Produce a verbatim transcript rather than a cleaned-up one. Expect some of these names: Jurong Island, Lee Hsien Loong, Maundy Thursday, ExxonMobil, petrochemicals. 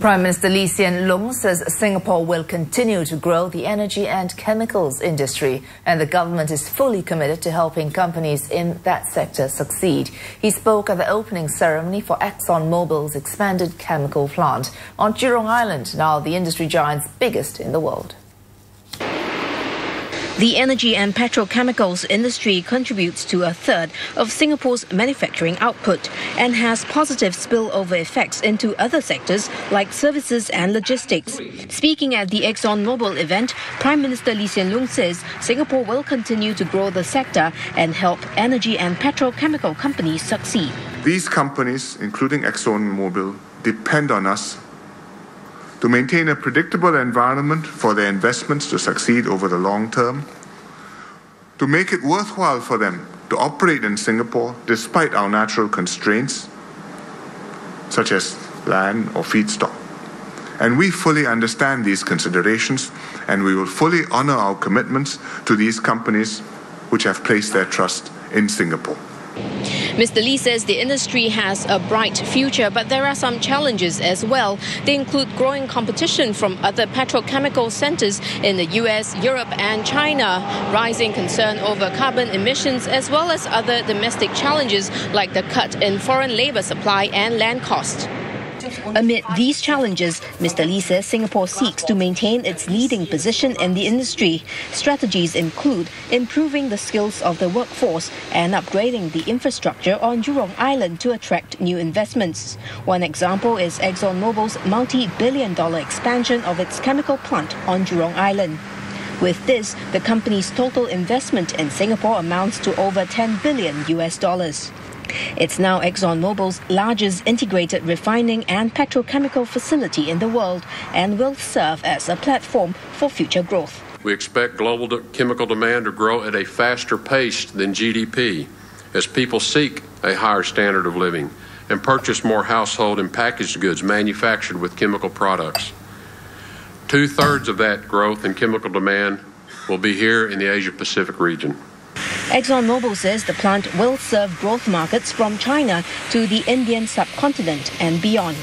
Prime Minister Lee Hsien Loong says Singapore will continue to grow the energy and chemicals industry, and the government is fully committed to helping companies in that sector succeed. He spoke at the opening ceremony for ExxonMobil's expanded chemical plant on Jurong Island, now the industry giant's biggest in the world. The energy and petrochemicals industry contributes to a third of Singapore's manufacturing output and has positive spillover effects into other sectors like services and logistics. Speaking at the ExxonMobil event, Prime Minister Lee Hsien Loong says Singapore will continue to grow the sector and help energy and petrochemical companies succeed. These companies, including ExxonMobil, depend on us to maintain a predictable environment for their investments to succeed over the long term, to make it worthwhile for them to operate in Singapore despite our natural constraints, such as land or feedstock. And we fully understand these considerations, and we will fully honor our commitments to these companies which have placed their trust in Singapore. Mister Lee says the industry has a bright future, but there are some challenges as well. They include growing competition from other petrochemical centers in the U S, Europe and China, rising concern over carbon emissions, as well as other domestic challenges like the cut in foreign labor supply and land cost. Amid these challenges, Mister Lee says Singapore seeks to maintain its leading position in the industry. Strategies include improving the skills of the workforce and upgrading the infrastructure on Jurong Island to attract new investments. One example is ExxonMobil's multi-billion dollar expansion of its chemical plant on Jurong Island. With this, the company's total investment in Singapore amounts to over ten billion U S dollars. It's now ExxonMobil's largest integrated refining and petrochemical facility in the world and will serve as a platform for future growth. We expect global chemical demand to grow at a faster pace than G D P as people seek a higher standard of living and purchase more household and packaged goods manufactured with chemical products. Two-thirds of that growth in chemical demand will be here in the Asia-Pacific region. ExxonMobil says the plant will serve growth markets from China to the Indian subcontinent and beyond.